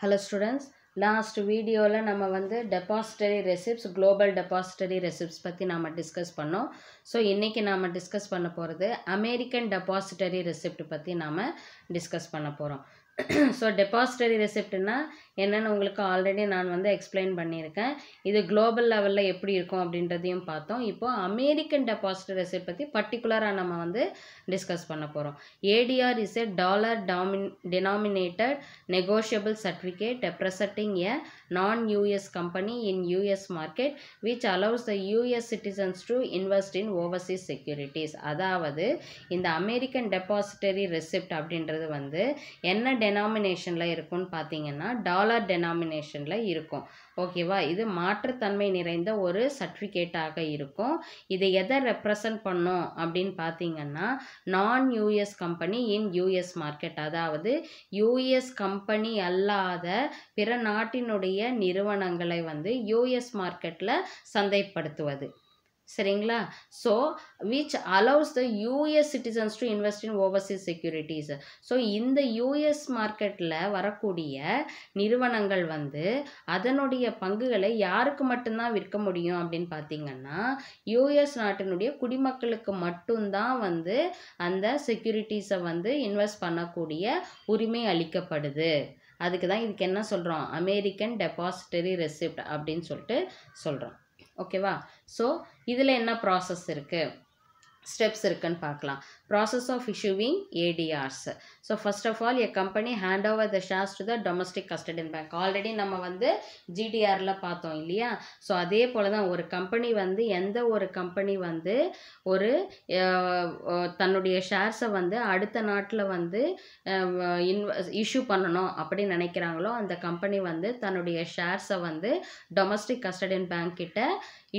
Hello students, last video la nama vandu depository receipts, global depository receipts patti nama discuss pannom. So inniki nama discuss panna poradhu American depository receipt patti nama discuss panna porom. So depository receipt na enna nu ungalku already naan vandu explain pannirukken. Idu global level la eppadi irukum abindradhiyum paathom. Ipo American depository receipt patti particular ah nama vandu discuss panna porom. ADR is a dollar denominated negotiable certificate representing a non-US company in US market which allows the US citizens to invest in overseas securities. அதாவது இந்த American depository receipt அப்படின்றது வந்து என்ன denomination la irukku nu paathinga dollar denomination la irukku. Okay va, idu maatru thanmai niraindha oru certificate aga irukku. Idu edha represent pannum appdin paathinga non US company in US market, adhaavadhu US company allatha pira naattinudaiya niruvanangalai vandu US market la sandaipaduthuvathu. சரிங்களா? So which allows the US citizens to invest in overseas securities. So இந்த US marketல வரக்கூடிய நிறுவனங்கள் வந்து அதனுடைய பங்குகளை யாருக்கு மட்டும்தான் விற்க முடியும் அப்படினு பாத்தீங்கன்னா US நாட்டினுடைய குடிமக்களுக்கு மட்டும்தான் வந்து அந்த செக்யூரிட்டீஸை வந்து இன்வெஸ்ட் பண்ணக்கூடிய உரிமை அளிக்கப்படுது. அதுக்கு தான் இதுக்கு என்ன சொல்றோம்? American Depository Receipt அப்படினு சொல்லிட்டு சொல்றோம். Okay va, so idhula enna process irukku, steps irukku nu paakalam. Process of issuing ADRs. So first of all, a company hand over the shares to the domestic custodian bank. Already நம்ம வந்து GDR ல பார்த்தோம் இல்லையா? So அதே போல தான் ஒரு company வந்து எந்த ஒரு கம்பெனி வந்து ஒரு தன்னுடைய ஷேர்ஸை வந்து அடுத்த நாட்டில் வந்து இஷ்யூ பண்ணணும் அப்படி நினைக்கிறாங்களோ அந்த கம்பெனி வந்து தன்னுடைய ஷேர்ஸை வந்து domestic custodian bank கிட்ட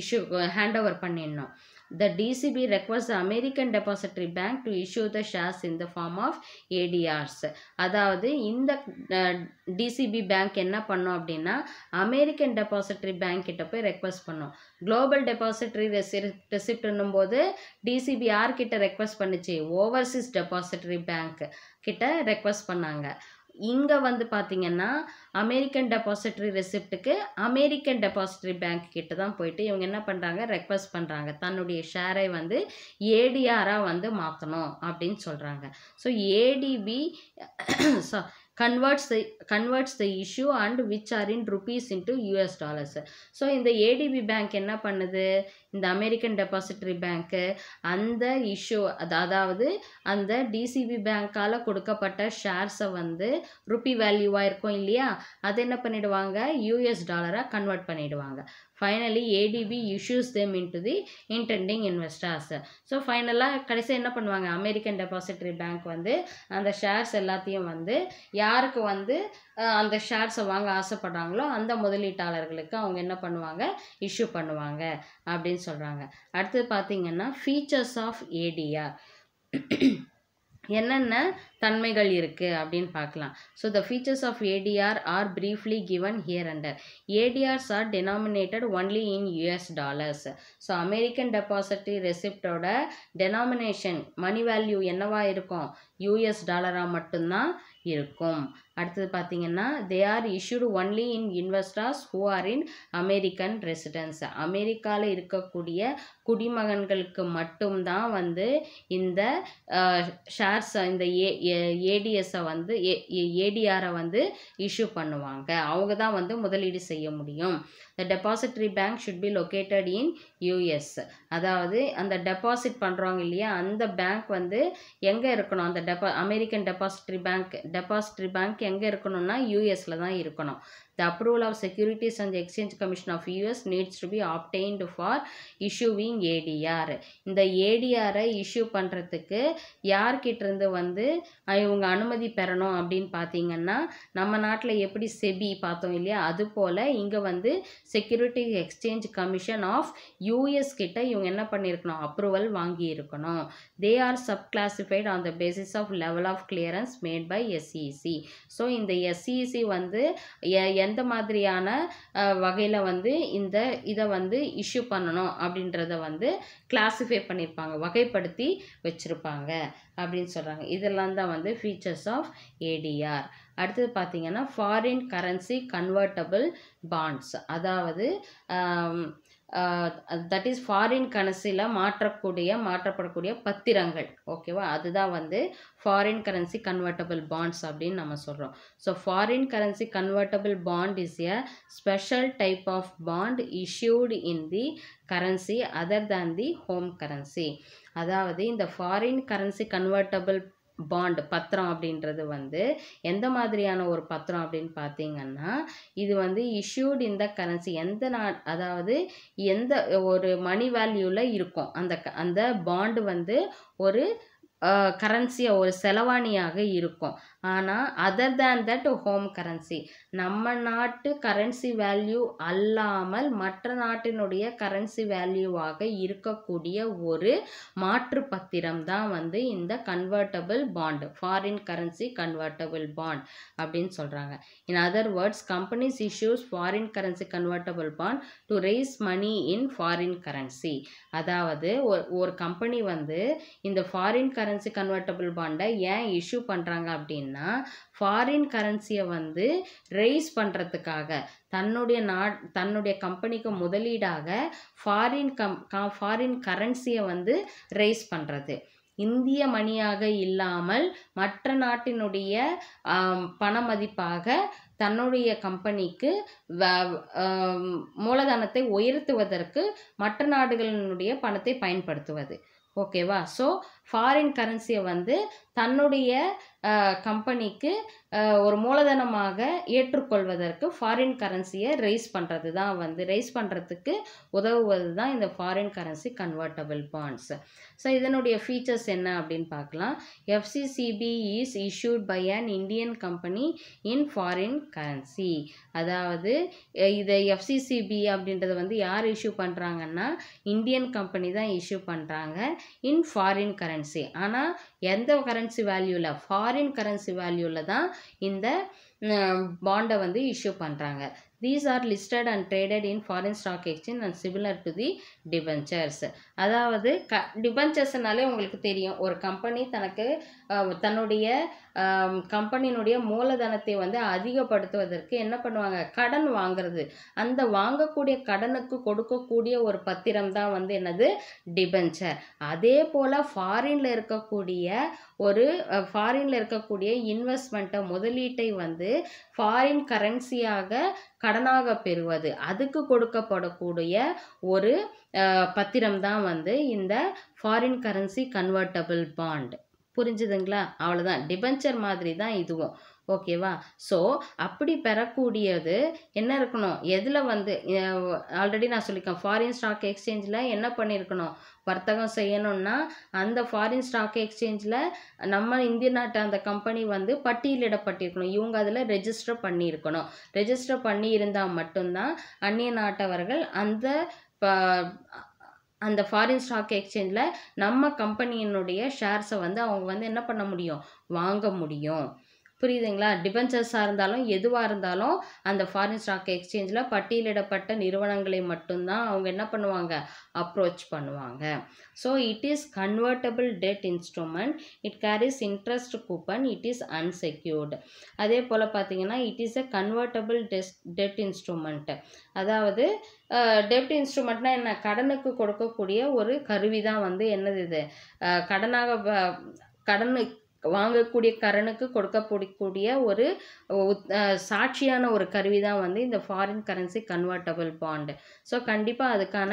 இஷ்யூ ஹேண்ட் ஓவர் பண்ணிடணும். The DCB requests the American Depository Bank to issue the shares in the form of ADRs. அதாவது இந்த DCB பேங்க் என்ன பண்ணோம் அப்படின்னா American Depository Bank கிட்ட போய் ரெக்வஸ்ட் பண்ணோம். Global Depository Receipt போது DCB யார் கிட்ட ரெக்வஸ்ட் பண்ணுச்சு? Overseas Depository Bank கிட்ட ரெக்வஸ்ட் பண்ணாங்க. இங்க வந்து பாத்தீங்கன்னா அமெரிக்கன் டெபாசிட்டரி ரெசிப்ட்க்கு அமெரிக்கன் டெபாசிட்டரி பேங்க் கிட்ட தான் போயிட்டு இவங்க என்ன பண்றாங்க? ரெக்வெஸ்ட் பண்றாங்க தன்னுடைய ஷேரை வந்து ADR ஆ வந்து மாத்தணும் அப்படினு சொல்றாங்க. So ADB converts the issue and which are in rupees into US dollars. So இந்த ADB bank என்ன பண்ணுது? இந்த American Depository Bank அந்த issue, அதாவது அந்த DCB பேங்கால கொடுக்கப்பட்ட ஷேர்ஸ் வந்து ரூபி வேல்யூவா இருக்கும் இல்லையா? அதை என்ன பண்ணிடுவாங்க? US டாலரா கன்வெர்ட் பண்ணிடுவாங்க. Finally ADB issues them into the intending investors. So ஃபைனலா கடைசி என்ன பண்ணுவாங்க? American Depository Bank வந்து அந்த ஷேர்ஸ் எல்லாத்தையும் வந்து யாருக்கு வந்து அந்த ஷேர்ஸை வாங்க ஆசைப்படுறாங்களோ அந்த முதலீட்டாளர்களுக்கு அவங்க என்ன பண்ணுவாங்க? இஷ்யூ பண்ணுவாங்க அப்படின்னு சொல்றாங்க. அடுத்து பாத்தீங்கன்னா features of ADR என்னென்ன தன்மைகள் இருக்கு அப்படினு பார்க்கலாம். So the features of ADR are briefly given here under. ADRs are denominated only in US dollars. So American Depository Receipt ஓட denomination money value என்னவா இருக்கும்? US டாலரா மட்டும்தான் இருக்கும். அடுத்து பாத்தீங்கன்னா they are issued only in investors who are in American residents. அமெரிக்கால இருக்கக்கூடிய குடிமகன்களுக்கு மட்டும்தான் வந்து இந்த ஷேர்ஸ் இந்த ஏடிஎஸ்-ஐ வந்து ADR-ஐ வந்து இஷ்யூ பண்ணுவாங்க. அவங்க தான் வந்து முதலீடு செய்ய முடியும். The depository bank should be located in US. அதாவது அந்த டெபாசிட் பண்றாங்க இல்லையா? அந்த பேங்க் வந்து எங்க இருக்கணும்? அந்த American Depository Bank எங்க இருக்கணும்னா US ல தான் இருக்கணும். The approval of Securities and Exchange Commission of US needs to be obtained for issuing ADR. இந்த ADR-ஐ இஷ்யூ பண்றதுக்கு யார்கிட்ட இருந்து வந்து இவங்க அனுமதி பெறணும் அப்படினு பாத்தீங்கன்னா நம்ம நாட்டுல எப்படி SEBI பார்த்தோம் இல்லையா? அது போல இங்க வந்து Securities Exchange Commission of US கிட்ட இவங்க என்ன பண்ணிருக்கணும்? அப்ரூவல் வாங்கி இருக்கணும். They are subclassified on the basis of level of clearance made by SEC. So இந்த SEC வந்து எந்த மாதிரியான வகையில வந்து இந்த இத வந்து இஷ்யூ பண்ணணும் அப்படின்றத வந்து கிளாசிஃபை பண்ணிருப்பாங்க, வகைப்படுத்தி வச்சிருப்பாங்க அப்படின்னு சொல்றாங்க. இதெல்லாம் தான் வந்து features of ADR. அடுத்து பாத்தீங்கன்னா foreign currency convertible bonds அதாவது that is foreign currency la மாற்றப்படக்கூடிய பத்திரங்கள் ஓகேவா அதுதான் வந்து foreign currency convertible bonds அப்படினு நாம சொல்றோம் so foreign currency convertible bond is a special type of bond issued in the currency other than the home currency அதாவது இந்த foreign currency convertible bond பத்திரம் அப்படின்றது வந்து எந்த மாதிரியான ஒரு பத்திரம் அப்படினு பாத்தீங்கன்னா இது வந்து issued in the currency எந்த அதாவது எந்த ஒரு மணி வேல்யூல இருக்கும் அந்த bond வந்து ஒரு கரன்சியா ஒரு செலவாணியாக இருக்கும் ஆனா other than that home currency நம்ம நாட்டு currency value அல்லாமல் மற்ற நாட்டினுடைய currency value ஆக இருக்கக்கூடிய ஒரு மாற்று பத்திரம் தான் வந்து இந்த convertible bond foreign currency convertible bond அப்படினு சொல்றாங்க in other words companies issues foreign currency convertible bond to raise money in foreign currency அதாவது ஒரு கம்பெனி வந்து இந்த foreign currency convertible bond ஏன் issue பண்றாங்க அப்படினா foreign currency வந்து raise பண்றதுக்காக தன்னுடைய கம்பெனிக்கு முதலீடாக foreign currency வந்து raise பண்றது இந்திய மணியாக இல்லாமல் மற்ற நாட்டினுடைய பணமதிப்பாக தன்னுடைய கம்பெனிக்கு மூலதனத்தை உயர்த்துவதற்கு மற்ற நாடுகளினுடைய பணத்தை பயன்படுத்துவது ஓகேவா சோ foreign currency வந்து தன்னுடைய கம்பெனிக்கு ஒரு மூலதனமாக ஏற்றுக்கொள்வதற்கு foreign currency ரைஸ் பண்றதுதான் வந்து ரைஸ் பண்றதுக்கு உதவுவதுதான் இந்த foreign currency convertible bonds so இதனுடைய features என்ன அப்படினு பார்க்கலாம் FCCB is issued by an Indian company in foreign currency அதாவது இது FCCB அப்படின்றது வந்து யார் இஷ்யூ பண்றாங்கன்னா இந்தியன் கம்பெனி தான் இஷ்யூ பண்றாங்க in foreign currency ஆனா எந்த currency valueல foreign currency valueல தான் இந்த bond வந்து issue பண்றாங்க these are listed and traded in foreign stock exchange and similar to the debentures அதாவது debentures-னாலே உங்களுக்கு தெரியும் ஒரு கம்பெனி தன்னுடைய கம்பெனினுடைய மூலதனத்தை வந்து அதிகப்படுத்துவதற்கு என்ன பண்ணுவாங்க கடன் வாங்குறது அந்த வாங்கக்கூடிய கடனுக்கு கொடுக்கக்கூடிய ஒரு பத்திரம் தான் வந்து என்னது டிபென்ச்சர் அதே போல ஃபாரின்ல இருக்கக்கூடிய இன்வெஸ்ட்மென்ட் முதலீட்டை வந்து ஃபாரின் கரன்சியாக கடனாக பெறுவது அதுக்கு கொடுக்கப்படக்கூடிய ஒரு பத்திரம் தான் வந்து இந்த ஃபாரின் கரன்சி கன்வர்ட்டபிள் பாண்ட் புரிஞ்சுதுங்களா அவ்வளவுதான் டிபென்ச்சர் மாதிரி தான் இதுவும் ஓகேவா சோ அப்படி பெறக்கூடியது என்ன இருக்கணும் எதுல வந்து ஆல்ரெடி நான் சொல்லிருக்கேன் foreign stock exchangeல என்ன பண்ணிருக்கணும் வர்த்தகம் செய்யணும்னா அந்த foreign stock exchangeல நம்ம இந்திய நாட்டு அந்த கம்பெனி வந்து பட்டியலிடப்பட்டிருக்கணும் இவங்க அதுல ரெஜிஸ்டர் பண்ணி இருந்தா மட்டும் தான் அன்னிய நாட்டவர்கள் அந்த foreign stock exchangeல நம்ம கம்பெனியினுடைய ஷேர்ஸ் வந்து அவங்க வந்து என்ன பண்ண முடியும் வாங்க முடியும் புரியுதுங்களா டிபென்ச்சர்ஸ் இருந்தாலும் எதுவா இருந்தாலும் அந்த foreign stock exchangeல பட்டியலிடப்பட்ட நிறுவனங்களை மட்டும் தான் அவங்க என்ன பண்ணுவாங்க அப்ரோச் பண்ணுவாங்க so it is convertible debt instrument it carries interest coupon it is unsecured அதே போல பாத்தீங்கன்னா it is a convertible debt instrument அதாவது debt instrumentனா என்ன கடனுக்கு கொடுக்கக்கூடிய ஒரு கருவி தான் வந்து என்னது இது கடனை வாங்கக்கூடிய கடனுக்கு கொடுக்கப்படக்கூடிய ஒரு சாட்சியான ஒரு கருவி தான் வந்து இந்த foreign currency convertible bond so கண்டிப்பா அதுக்கான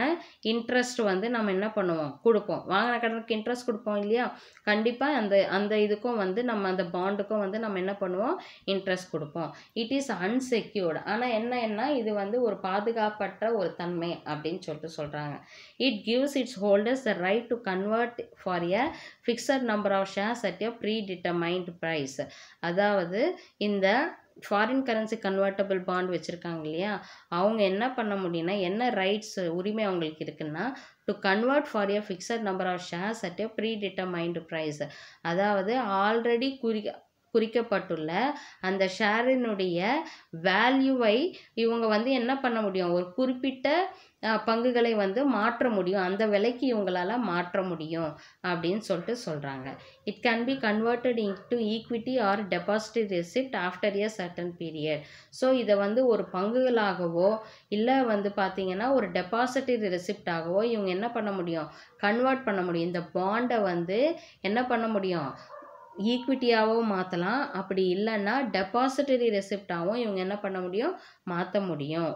இன்ட்ரஸ்ட் வந்து நாம என்ன பண்ணுவோம் கொடுப்போம் வாங்குற கடனுக்கு இன்ட்ரஸ்ட் கொடுப்போம் இல்லையா கண்டிப்பா அந்த இதுக்கும் வந்து நம்ம அந்த பாண்டுக்கும் வந்து நம்ம என்ன பண்ணுவோம் இன்ட்ரஸ்ட் கொடுப்போம் it is unsecured ஆனா என்ன இது வந்து ஒரு பாதுகாப்பற்ற ஒரு தன்மை அப்படினு சொல்றாங்க it gives its holders the right to convert for a fixed number of shares at a predetermined price அதாவது இந்த foreign currency convertible bond வெச்சிருக்காங்க இல்லையா அவங்க என்ன பண்ண முடியும்னா என்ன ரைட்ஸ் உரிமை அவங்களுக்கு இருக்குன்னா to convert for a fixed number of shares at a predetermined price அதாவது ஆல்ரெடி குறிக்கப்பட்டுள்ள அந்த ஷேரினுடைய வேல்யூவை இவங்க வந்து என்ன பண்ண முடியும், ஒரு குறிப்பிட்ட பங்குகளை வந்து மாற்ற முடியும், அந்த விலைக்கு இவங்களால மாற்ற முடியும் அப்படினு சொல்லிட்டு சொல்றாங்க. It can be converted into equity or deposit receipt after a certain period. So இத வந்து ஒரு பங்குகளாகவோ இல்ல வந்து பாத்தீங்கன்னா ஒரு deposit receipt ஆகவோ இவங்க என்ன பண்ண முடியும், கன்வர்ட் பண்ண முடியும். இந்த பாண்டை வந்து என்ன பண்ண முடியும், ஈக்விட்டியாகவும் மாற்றலாம், அப்படி இல்லைன்னா டெபாசிட்டரி ரெசிப்டாகவும் இவங்க என்ன பண்ண முடியும், மாற்ற முடியும்,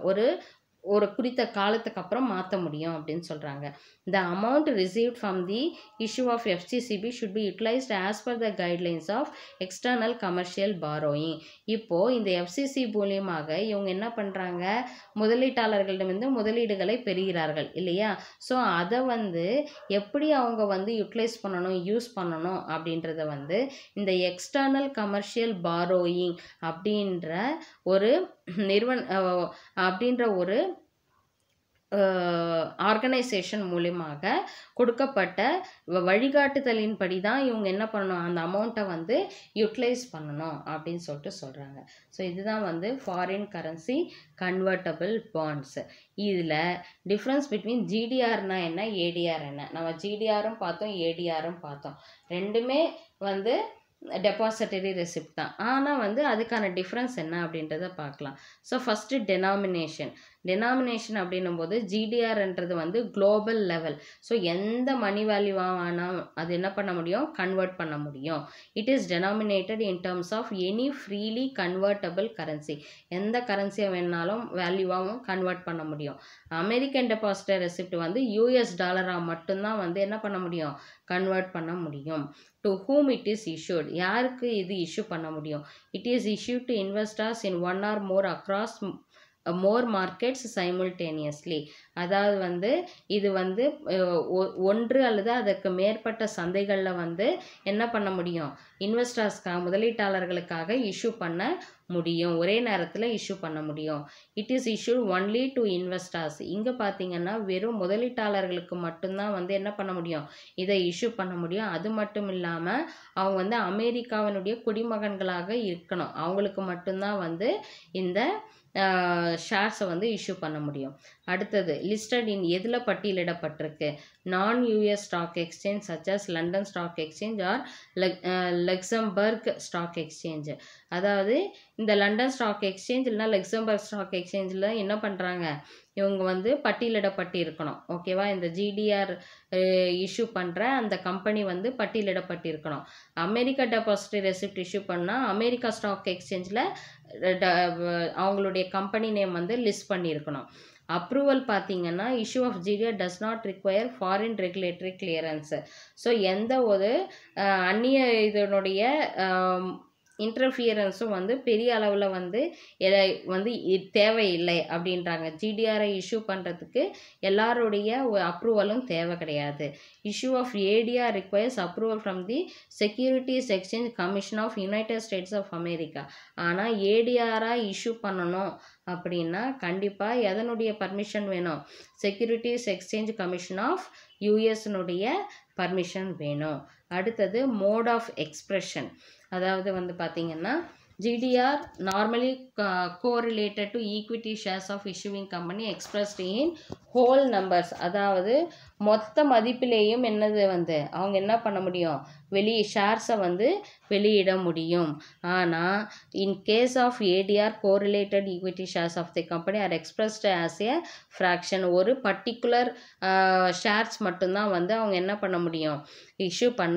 ஒரு குறித்த காலத்துக்கு அப்புறம் மாற்ற முடியும் அப்படினு சொல்றாங்க. The amount received from the issue of FCCB should be utilized as per the guidelines of external commercial borrowing. இப்போ இந்த FCCB மூலமாக இவங்க என்ன பண்றாங்க, முதலீட்டாளர்களிடம் இருந்து முதலீடுகளை பெறுகிறார்கள் இல்லையா. ஸோ அதை வந்து எப்படி அவங்க வந்து யூட்டிலைஸ் பண்ணணும், யூஸ் பண்ணணும் அப்படின்றத வந்து இந்த எக்ஸ்டர்னல் கமர்ஷியல் பாரோயிங் அப்படின்ற ஒரு ஆர்கனைசேஷன் மூலமாக கொடுக்கப்பட்ட வழிகாட்டுதலின்படி தான் இவங்க என்ன பண்ணணும், அந்த அமௌண்ட்டை வந்து யூட்டிலைஸ் பண்ணணும் அப்படின்னு சொல்லிட்டு சொல்கிறாங்க. ஸோ இதுதான் வந்து ஃபாரின் கரன்சி கன்வெர்ட்டபிள் பாண்ட்ஸ். இதில் டிஃப்ரென்ஸ் பிட்வீன் ஜிடிஆர்னா என்ன, ஏடிஆர் என்ன, நம்ம ஜிடிஆரும் பார்த்தோம் ஏடிஆரும் பார்த்தோம், ரெண்டுமே வந்து டெபாசிட்டரி ரெசிப்ட் தான். ஆனால் வந்து அதுக்கான டிஃப்ரென்ஸ் என்ன அப்படின்றத பார்க்கலாம். ஸோ ஃபஸ்ட்டு டெனாமினேஷன் அப்படின்னும் போது ஜிடிஆர்ன்றது வந்து குளோபல் லெவல். ஸோ எந்த மணி வேல்யூவானால் அது என்ன பண்ண முடியும், கன்வெர்ட் பண்ண முடியும். It is denominated in terms of any freely convertible currency, எந்த கரன்சியை வேணாலும் வேல்யூவாகவும் கன்வெர்ட் பண்ண முடியும். அமெரிக்கன் டெபாசிட்டரி ரெசிப்ட் வந்து US டாலராக மட்டும்தான் வந்து என்ன பண்ண முடியும், கன்வெர்ட் பண்ண முடியும். To whom it is issued, யாருக்கு இது இஷ்யூ பண்ண முடியும். It is issued to investors in one or more across more markets simultaneously. அதாவது வந்து இது வந்து ஒன்று அல்லது அதற்கு மேற்பட்ட சந்தைகளில் வந்து என்ன பண்ண முடியும், இன்வெஸ்டர்ஸ்க்காக முதலீட்டாளர்களுக்காக இஷ்யூ பண்ண முடியும், ஒரே நேரத்தில் இஷ்யூ பண்ண முடியும். It is issue only to investors. இங்கே பார்த்தீங்கன்னா வெறும் முதலீட்டாளர்களுக்கு மட்டும்தான் வந்து என்ன பண்ண முடியும், இதை இஷ்யூ பண்ண முடியும். அது மட்டும் இல்லாமல் அவங்க வந்து அமெரிக்காவினுடைய குடிமகன்களாக இருக்கணும், அவங்களுக்கு மட்டும்தான் வந்து இந்த ஷேர்ஸை வந்து இஷ்யூ பண்ண முடியும். அடுத்தது லிஸ்டட் இன் எதில் பட்டியலிடப்பட்டிருக்கு, நான் US stock exchange such as London stock exchange or Luxembourg stock exchange. அதாவது இந்த லண்டன் ஸ்டாக் எக்ஸ்சேஞ்ச் இல்லைனா லக்சம்பர்க் ஸ்டாக் எக்ஸ்சேஞ்சில் என்ன பண்ணுறாங்க, இவங்க வந்து பட்டியலிடப்பட்டு இருக்கணும். ஓகேவா, இந்த GDR இஷ்யூ பண்ணுற அந்த கம்பெனி வந்து பட்டியலிடப்பட்டு இருக்கணும். அமெரிக்கா டெபாசிட்டரி ரெசிப்ட் இஷ்யூ பண்ணால் அமெரிக்கா ஸ்டாக் எக்ஸ்சேஞ்சில் அவங்களுடைய கம்பெனி நேம் வந்து லிஸ்ட் பண்ணியிருக்கணும். அப்ரூவல் பார்த்தீங்கன்னா issue of GDR does not require foreign regulatory clearance. So எந்த ஒரு அந்நிய இதனுடைய இன்டர்ஃபியரன்ஸும் வந்து பெரிய அளவில் வந்து தேவையில்லை அப்படின்றாங்க. ஜிடிஆரை இஷ்யூ பண்ணுறதுக்கு எல்லாருடைய அப்ரூவலும் தேவை கிடையாது. Issue of ADR requires approval from the securities exchange commission of United States of America. ஆனால் ADR-ஆக இஷ்யூ பண்ணணும் அப்படின்னா கண்டிப்பாக எதனுடைய பர்மிஷன் வேணும், செக்யூரிட்டிஸ் எக்ஸ்சேஞ்ச் கமிஷன் ஆஃப் US-னுடைய பர்மிஷன் வேணும். அடுத்தது மோட் ஆஃப் எக்ஸ்பிரஷன். அதாவது வந்து பார்த்தீங்கன்னா GDR normally correlated to equity shares of issuing company expressed in whole numbers. அதாவது மொத்த மதிப்பிலேயும் என்னது வந்து அவங்க என்ன பண்ண முடியும், வெளியே ஷேர்ஸை வந்து வெளியிட முடியும். ஆனால் in case of ADR correlated equity shares of the company are expressed as a fraction. ஒரு பர்டிகுலர் ஷேர்ஸ் மட்டும்தான் வந்து அவங்க என்ன பண்ண முடியும், இஷ்யூ பண்ண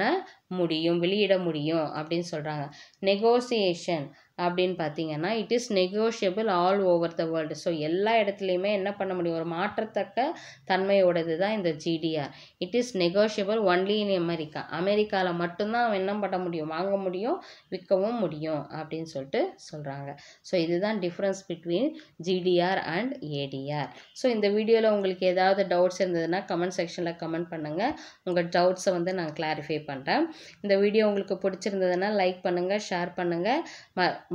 முடியும், வெளியிட முடியும் அப்படின்னு சொல்கிறாங்க. நெகோசியேஷன் அப்படின்னு பார்த்தீங்கன்னா it is negotiable all over the world. So எல்லா இடத்துலையுமே என்ன பண்ண முடியும், ஒரு மாற்றத்தக்க தன்மையோடது தான் இந்த GDR. It is negotiable only in America. அமெரிக்காவில் மட்டும்தான் அவன் என்ன பண்ண முடியும், வாங்க முடியும், விற்கவும் முடியும் அப்படின்னு சொல்லிட்டு சொல்கிறாங்க. ஸோ இதுதான் difference between GDR and ADR. So இந்த வீடியோவில் உங்களுக்கு ஏதாவது டவுட்ஸ் இருந்ததுன்னா கமெண்ட் செக்ஷனில் கமெண்ட் பண்ணுங்கள். உங்கள் டவுட்ஸை வந்து நான் கிளாரிஃபை பண்ணுறேன். இந்த வீடியோ உங்களுக்கு பிடிச்சிருந்ததுன்னா லைக் பண்ணுங்கள், ஷேர் பண்ணுங்கள்.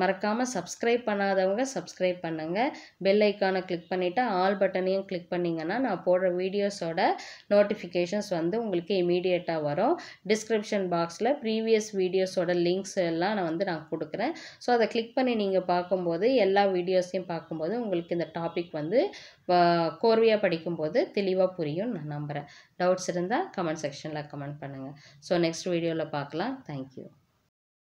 மறக்காம subscribe பண்ணாதவங்க subscribe பண்ணுங்க bell icon-ஐ click பண்ணிட்டா all button-ஐயும் click பண்ணீங்கன்னா நான் போடுற videos-ஓட notifications வந்து உங்களுக்கு immediate-ஆ வரும் description box-ல previous videos-ஓட links எல்லாம் நான் வந்து நான் கொடுக்கிறேன் சோ அத click பண்ணி நீங்க பாக்கும்போது எல்லா videos-ஐயும் பாக்கும்போது உங்களுக்கு இந்த topic வந்து கோர்வையா படிக்கும்போது தெளிவா புரியும் நான் நம்பறேன் doubts இருந்தா comment section-ல comment பண்ணுங்க சோ next video-ல பார்க்கலாம் thank you